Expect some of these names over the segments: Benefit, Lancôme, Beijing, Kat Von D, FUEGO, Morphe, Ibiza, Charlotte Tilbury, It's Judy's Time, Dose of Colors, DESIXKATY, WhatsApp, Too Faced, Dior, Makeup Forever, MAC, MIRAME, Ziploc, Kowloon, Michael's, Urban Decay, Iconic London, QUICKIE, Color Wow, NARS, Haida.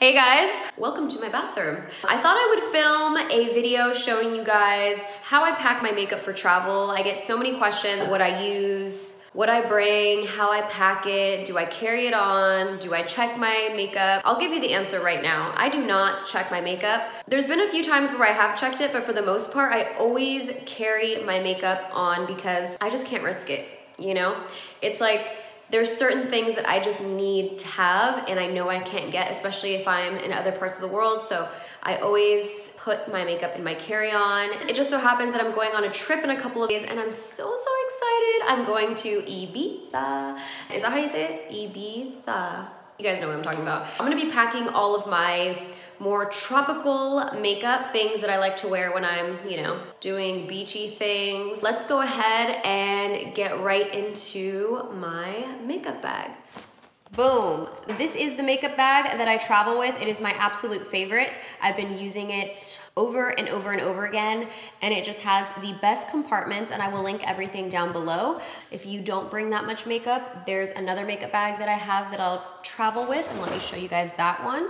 Hey guys, welcome to my bathroom. I thought I would film a video showing you guys how I pack my makeup for travel. I get so many questions, what I use, what I bring, how I pack it, do I carry it on, do I check my makeup? I'll give you the answer right now. I do not check my makeup. There's been a few times where I have checked it, but for the most part, I always carry my makeup on because I just can't risk it, you know? It's like, there's certain things that I just need to have and I know I can't get, especially if I'm in other parts of the world. So I always put my makeup in my carry-on. It just so happens that I'm going on a trip in a couple of days and I'm so excited. I'm going to Ibiza. Is that how you say it? Ibiza. You guys know what I'm talking about. I'm gonna be packing all of my more tropical makeup, things that I like to wear when I'm, you know, doing beachy things. Let's go ahead and get right into my makeup bag. Boom. This is the makeup bag that I travel with. It is my absolute favorite. I've been using it over and over and over again, and it just has the best compartments, and I will link everything down below. If you don't bring that much makeup, there's another makeup bag that I have that I'll travel with, and let me show you guys that one.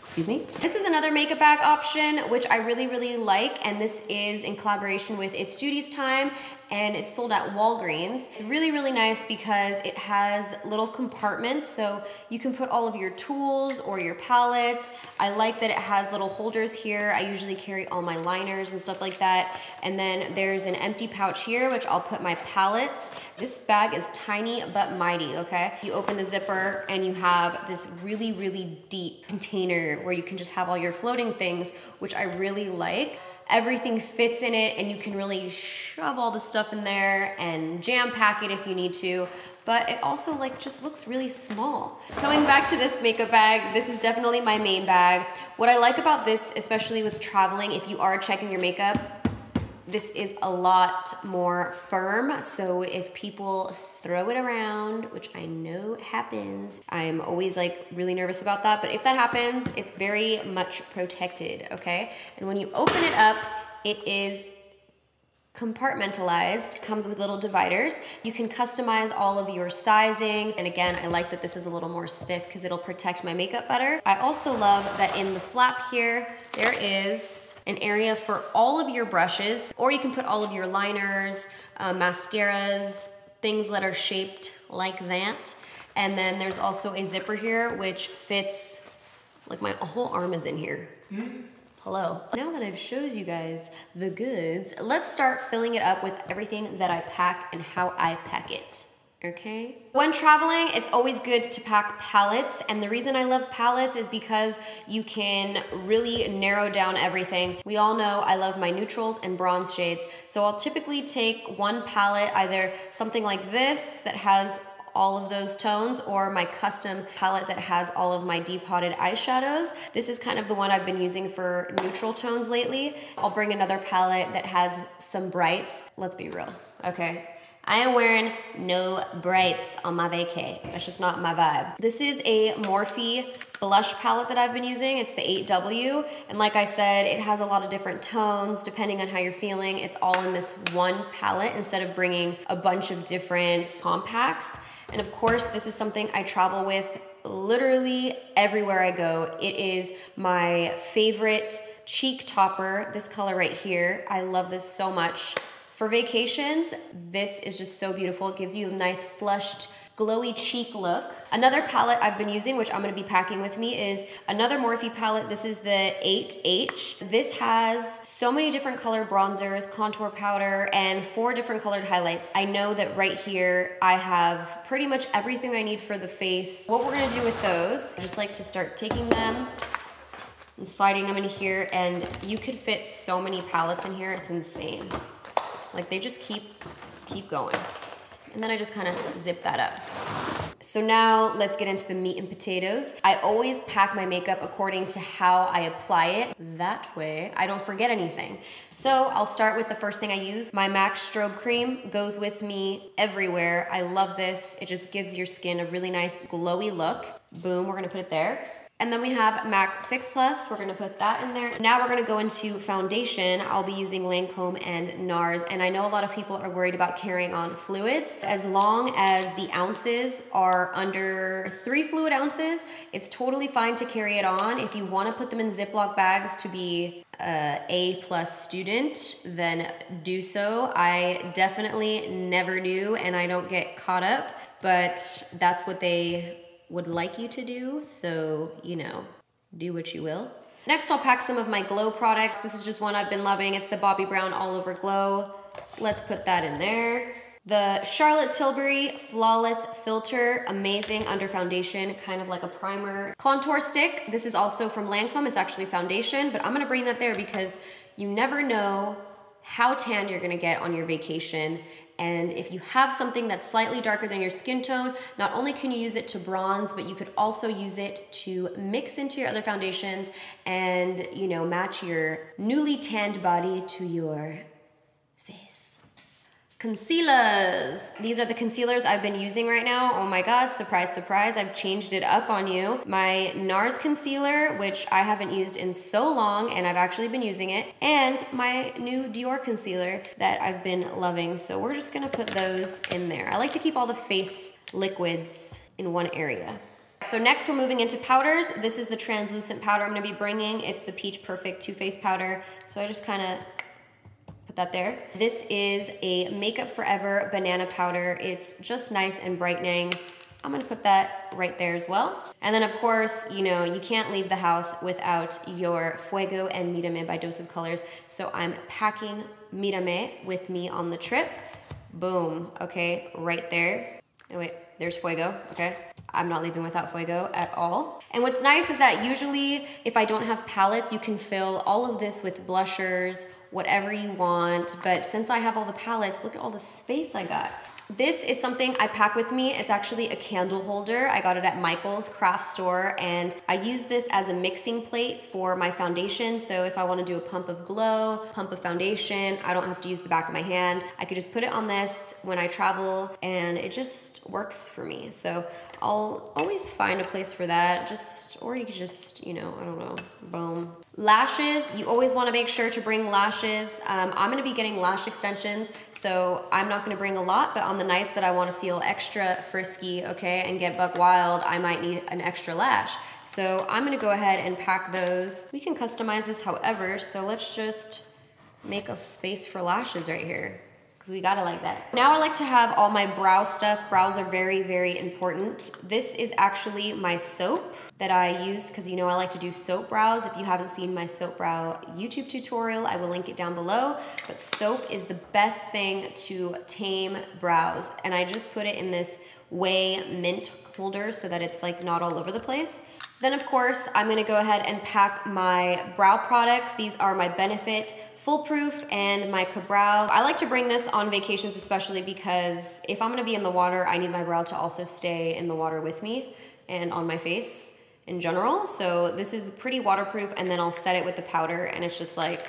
Excuse me. This is another makeup bag option, which I really like, and this is in collaboration with It's Judy's Time, and it's sold at Walgreens. It's really nice because it has little compartments, so you can put all of your tools or your palettes. I like that it has little holders here. I usually carry all my liners and stuff like that. And then there's an empty pouch here, which I'll put my palettes. This bag is tiny but mighty, okay? You open the zipper and you have this really deep container where you can just have all your floating things, which I really like. Everything fits in it and you can really shove all the stuff in there and jam pack it if you need to, but it also like just looks really small. Coming back to this makeup bag, this is definitely my main bag. What I like about this, especially with traveling, if you are checking your makeup, this is a lot more firm, so if people throw it around, which I know happens, I'm always like really nervous about that, but if that happens, it's very much protected, okay? And when you open it up, it is compartmentalized, comes with little dividers. You can customize all of your sizing, and again, I like that this is a little more stiff because it'll protect my makeup better. I also love that in the flap here, there is an area for all of your brushes, or you can put all of your liners, mascaras, things that are shaped like that. And then there's also a zipper here which fits, like my whole arm is in here. Mm-hmm. Hello. Now that I've showed you guys the goods, let's start filling it up with everything that I pack and how I pack it. Okay. When traveling, it's always good to pack palettes, and the reason I love palettes is because you can really narrow down everything. We all know I love my neutrals and bronze shades, so I'll typically take one palette, either something like this that has all of those tones, or my custom palette that has all of my depotted eyeshadows. This is kind of the one I've been using for neutral tones lately. I'll bring another palette that has some brights. Let's be real, okay? I am wearing no brights on my vacay. That's just not my vibe. This is a Morphe blush palette that I've been using. It's the 8W. And like I said, it has a lot of different tones depending on how you're feeling. It's all in this one palette instead of bringing a bunch of different compacts. And of course, this is something I travel with literally everywhere I go. It is my favorite cheek topper, this color right here. I love this so much. For vacations, this is just so beautiful. It gives you a nice flushed, glowy cheek look. Another palette I've been using, which I'm gonna be packing with me, is another Morphe palette. This is the 8H. This has so many different color bronzers, contour powder, and 4 different colored highlights. I know that right here, I have pretty much everything I need for the face. What we're gonna do with those, I just like to start taking them and sliding them in here, and you could fit so many palettes in here, it's insane. Like they just keep going. And then I just kind of zip that up. So now let's get into the meat and potatoes. I always pack my makeup according to how I apply it. That way I don't forget anything. So I'll start with the first thing I use. My MAC strobe cream goes with me everywhere. I love this. It just gives your skin a really nice glowy look. Boom, we're gonna put it there. And then we have MAC Fix Plus. We're gonna put that in there. Now we're gonna go into foundation. I'll be using Lancôme and NARS. And I know a lot of people are worried about carrying on fluids. As long as the ounces are under 3 fluid ounces, it's totally fine to carry it on. If you wanna put them in Ziploc bags to be A+ student, then do so. I definitely never do, and I don't get caught up, but that's what they would like you to do, so, you know, do what you will. Next, I'll pack some of my glow products. This is just one I've been loving. It's the Bobbi Brown All Over Glow. Let's put that in there. The Charlotte Tilbury Flawless Filter, amazing under foundation, kind of like a primer. Contour stick, this is also from Lancôme. It's actually foundation, but I'm gonna bring that there because you never know how tan you're gonna get on your vacation. And if you have something that's slightly darker than your skin tone, not only can you use it to bronze, but you could also use it to mix into your other foundations and, you know, match your newly tanned body to your face. Concealers. These are the concealers I've been using right now. Oh my God, surprise, surprise, I've changed it up on you. My NARS concealer, which I haven't used in so long, and I've actually been using it, and my new Dior concealer that I've been loving. So we're just gonna put those in there. I like to keep all the face liquids in one area. So next we're moving into powders. This is the translucent powder I'm gonna be bringing. It's the Peach Perfect Too Faced powder. So I just kinda put that there. This is a Makeup Forever banana powder. It's just nice and brightening. I'm gonna put that right there as well. And then of course, you know, you can't leave the house without your Fuego and Mírame by Dose of Colors. So I'm packing Mírame with me on the trip. Boom, okay, right there. Oh wait, there's Fuego, okay. I'm not leaving without Fuego at all. And what's nice is that usually if I don't have palettes, you can fill all of this with blushers, whatever you want. But since I have all the palettes, look at all the space I got. This is something I pack with me. It's actually a candle holder. I got it at Michael's craft store, and I use this as a mixing plate for my foundation. So if I wanna do a pump of glow, pump of foundation, I don't have to use the back of my hand. I could just put it on this when I travel, and it just works for me. So I'll always find a place for that. Just, or you could just, you know, I don't know, boom. Lashes, you always wanna make sure to bring lashes. I'm gonna be getting lash extensions, so I'm not gonna bring a lot, but on the nights that I wanna feel extra frisky, okay, and get buck wild, I might need an extra lash. So I'm gonna go ahead and pack those. We can customize this however, so let's just make a space for lashes right here, because we gotta like that. Now I like to have all my brow stuff. Brows are very, very important. This is actually my soap that I use, because you know I like to do soap brows. If you haven't seen my soap brow YouTube tutorial, I will link it down below. But soap is the best thing to tame brows. And I just put it in this way mint holder so that it's like not all over the place. Then of course, I'm gonna go ahead and pack my brow products. These are my Benefit Foolproof and my Cabrow. I like to bring this on vacations especially because if I'm gonna be in the water, I need my brow to also stay in the water with me and on my face in general. So this is pretty waterproof, and then I'll set it with the powder and it's just like,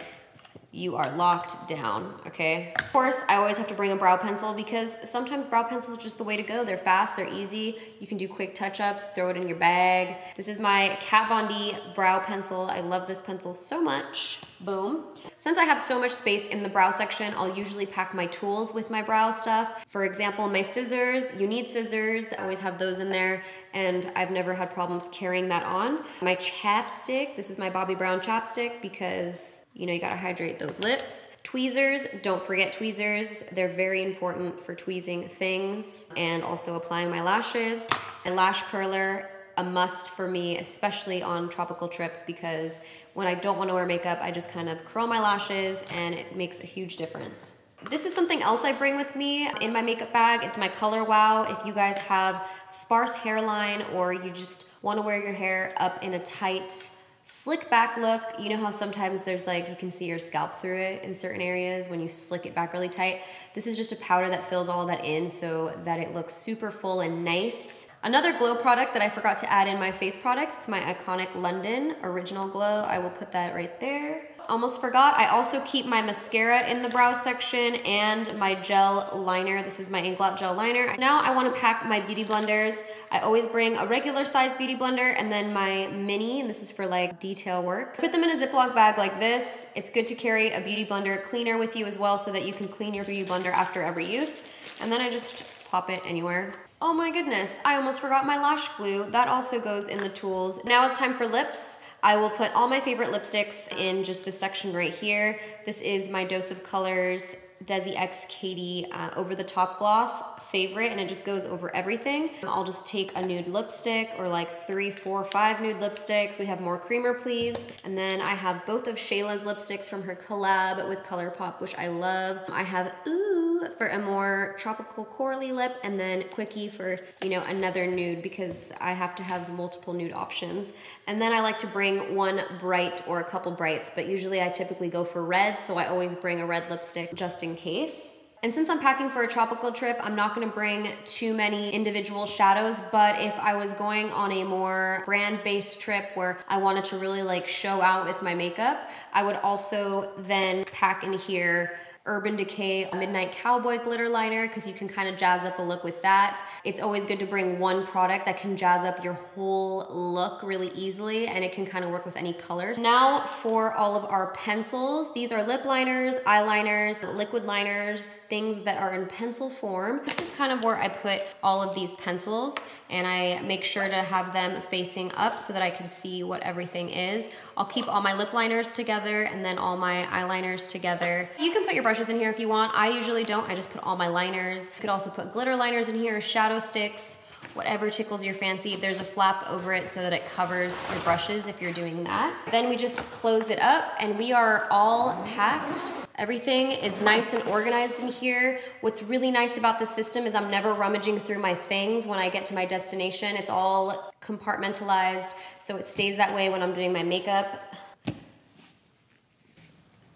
you are locked down, okay? Of course, I always have to bring a brow pencil because sometimes brow pencils are just the way to go. They're fast, they're easy. You can do quick touch-ups, throw it in your bag. This is my Kat Von D brow pencil. I love this pencil so much. Boom. Since I have so much space in the brow section, I'll usually pack my tools with my brow stuff. For example, my scissors. You need scissors. I always have those in there, and I've never had problems carrying that on. My chapstick. This is my Bobbi Brown chapstick because, you know, you gotta hydrate those lips. Tweezers, don't forget tweezers. They're very important for tweezing things and also applying my lashes. A lash curler, a must for me, especially on tropical trips, because when I don't wanna wear makeup, I just kind of curl my lashes and it makes a huge difference. This is something else I bring with me in my makeup bag. It's my Color Wow. If you guys have sparse hairline or you just wanna wear your hair up in a tight, slick back look, you know how sometimes there's like, you can see your scalp through it in certain areas when you slick it back really tight. This is just a powder that fills all that in so that it looks super full and nice. Another glow product that I forgot to add in my face products is my Iconic London Original Glow. I will put that right there. Almost forgot, I also keep my mascara in the brow section and my gel liner. This is my Inglot gel liner. Now I wanna pack my beauty blenders. I always bring a regular size beauty blender and then my mini, and this is for like detail work. Put them in a Ziploc bag like this. It's good to carry a beauty blender cleaner with you as well so that you can clean your beauty blender after every use. And then I just pop it anywhere. Oh my goodness, I almost forgot my lash glue. That also goes in the tools. Now it's time for lips. I will put all my favorite lipsticks in just this section right here. This is my Dose of Colors Desi X Katie Over the Top Gloss favorite, and it just goes over everything. I'll just take a nude lipstick or like 3, 4, 5 nude lipsticks. We have More Creamer Please. And then I have both of Shayla's lipsticks from her collab with ColourPop, which I love. I have Ooh for a more tropical corally lip, and then Quickie for, you know, another nude because I have to have multiple nude options. And then I like to bring one bright or a couple brights, but usually I typically go for red, so I always bring a red lipstick just in case. And since I'm packing for a tropical trip, I'm not gonna bring too many individual shadows, but if I was going on a more brand-based trip where I wanted to really like show out with my makeup, I would also then pack in here Urban Decay Midnight Cowboy Glitter Liner, because you can kind of jazz up a look with that. It's always good to bring one product that can jazz up your whole look really easily, and it can kind of work with any colors. Now for all of our pencils. These are lip liners, eyeliners, liquid liners, things that are in pencil form. This is kind of where I put all of these pencils, and I make sure to have them facing up so that I can see what everything is. I'll keep all my lip liners together and then all my eyeliners together. You can put your brushes in here if you want. I usually don't, I just put all my liners. You could also put glitter liners in here, shadow sticks, whatever tickles your fancy. There's a flap over it so that it covers your brushes if you're doing that. Then we just close it up and we are all packed. Everything is nice and organized in here. What's really nice about this system is I'm never rummaging through my things when I get to my destination. It's all compartmentalized, so it stays that way when I'm doing my makeup.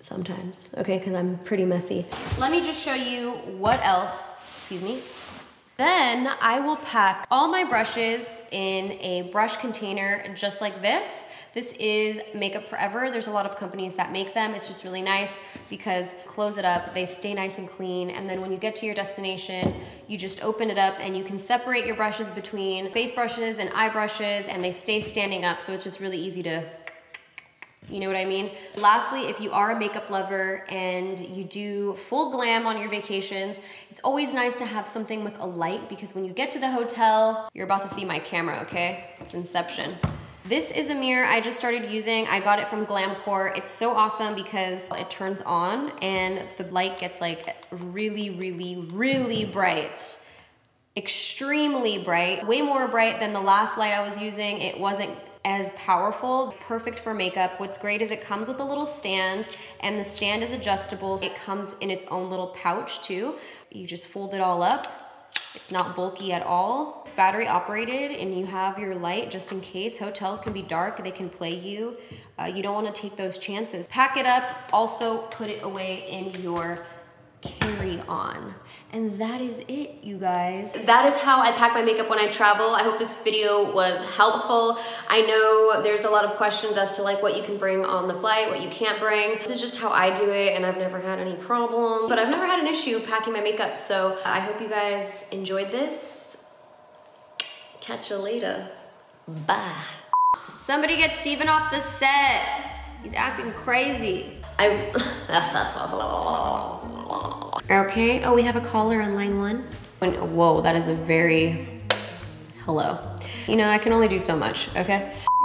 Sometimes, okay, because I'm pretty messy. Let me just show you what else, excuse me. Then I will pack all my brushes in a brush container just like this. This is Makeup Forever. There's a lot of companies that make them. It's just really nice because close it up, they stay nice and clean, and then when you get to your destination, you just open it up and you can separate your brushes between face brushes and eye brushes, and they stay standing up, so it's just really easy to, you know what I mean? Lastly, if you are a makeup lover and you do full glam on your vacations, it's always nice to have something with a light, because when you get to the hotel, you're about to see my camera, okay? It's Inception. This is a mirror I just started using. I got it from Glamcore. It's so awesome because it turns on and the light gets like really, really, really bright. Extremely bright, way more bright than the last light I was using. It wasn't as powerful. It's perfect for makeup. What's great is it comes with a little stand, and the stand is adjustable. It comes in its own little pouch too. You just fold it all up. It's not bulky at all. It's battery operated, and you have your light just in case. Hotels can be dark, they can play you. You don't wanna take those chances. Pack it up, also put it away in your carry on. And that is it, you guys. That is how I pack my makeup when I travel. I hope this video was helpful. I know there's a lot of questions as to like what you can bring on the flight, what you can't bring. This is just how I do it, and I've never had any problem, but I've never had an issue packing my makeup. So I hope you guys enjoyed this. Catch you later. Bye. Somebody get Steven off the set. He's acting crazy. Okay, oh, we have a caller on line 1. Whoa, that is a very, hello. You know, I can only do so much, okay?